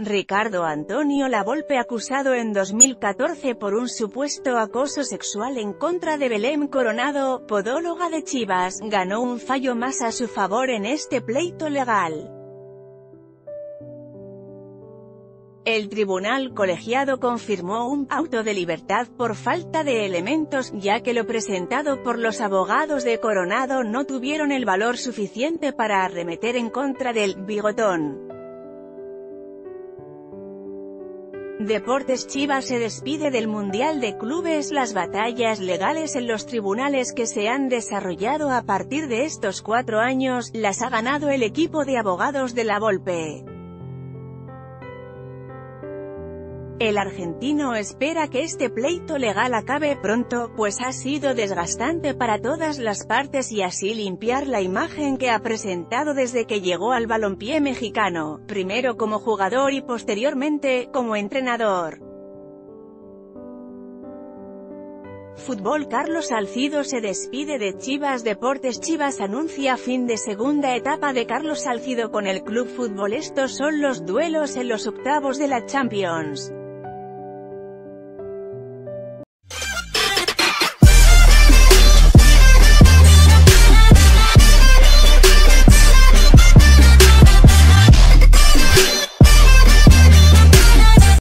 Ricardo Antonio La Volpe, acusado en 2014 por un supuesto acoso sexual en contra de Belén Coronado, podóloga de Chivas, ganó un fallo más a su favor en este pleito legal. El tribunal colegiado confirmó un auto de libertad por falta de elementos, ya que lo presentado por los abogados de Coronado no tuvieron el valor suficiente para arremeter en contra del bigotón. Deportes. Chivas se despide del Mundial de Clubes. Las batallas legales en los tribunales que se han desarrollado a partir de estos 4 años, las ha ganado el equipo de abogados de La Volpe. El argentino espera que este pleito legal acabe pronto, pues ha sido desgastante para todas las partes, y así limpiar la imagen que ha presentado desde que llegó al balompié mexicano, primero como jugador y posteriormente como entrenador. Fútbol. Carlos Salcido se despide de Chivas. Deportes. Chivas anuncia fin de segunda etapa de Carlos Salcido con el club fútbol. Estos son los duelos en los octavos de la Champions.